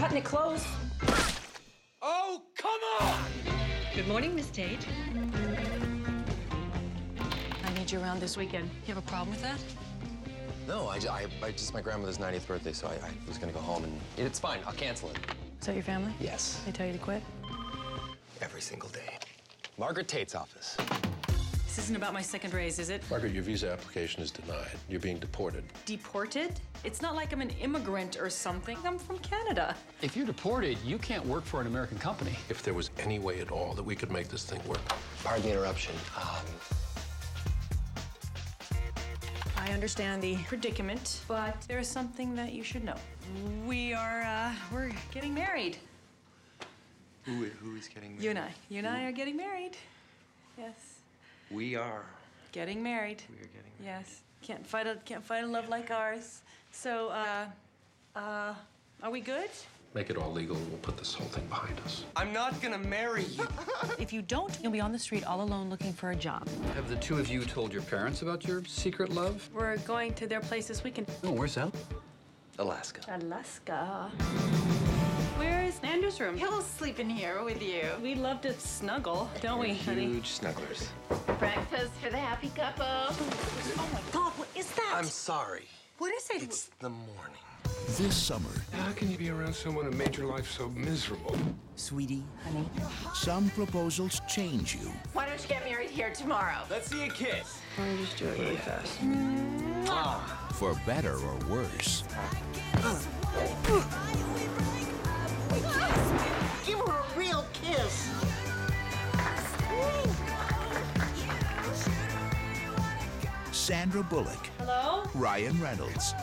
cutting it close. Oh, come on! Good morning, Miss Tate. I need you around this weekend. You have a problem with that? No, I just my grandmother's 90th birthday, so I was gonna go home, and it's fine. I'll cancel it. Is that your family? Yes. They tell you to quit? Every single day. Margaret Tate's office. This isn't about my second raise, is it? Margaret, your visa application is denied. You're being deported. Deported? It's not like I'm an immigrant or something. I'm from Canada. If you're deported, you can't work for an American company. If there was any way at all that we could make this thing work. Pardon the interruption. I understand the predicament, but there is something that you should know. We are, we're getting married. Who is getting married? You and I. You and I are getting married. Yes. We are. Getting married. We are getting married. Yes. Can't fight a love like ours. So, are we good? Make it all legal, and we'll put this whole thing behind us. I'm not gonna marry you. If you don't, you'll be on the street all alone looking for a job. Have the two of you told your parents about your secret love? We're going to their place this weekend. Oh, where's that? Alaska. Alaska. Where is Andrew's room? He'll sleep in here with you. We love to snuggle, don't we, honey? Huge snugglers. Breakfast for the happy couple. Oh, my God, what is that? I'm sorry. What is it? It's the morning. This summer. How can you be around someone who made your life so miserable? Sweetie, honey. Some proposals change you. Why don't you get married here tomorrow? Let's see a kiss. Why don't you just do it really fast? For better or worse. Give her a real kiss. Sandra Bullock. Hello? Ryan Reynolds.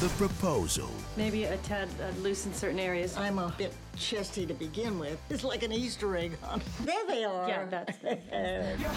The Proposal. Maybe a tad loose in certain areas. I'm a bit chesty to begin with. It's like an Easter egg hunt. There they are. Yeah, that's it.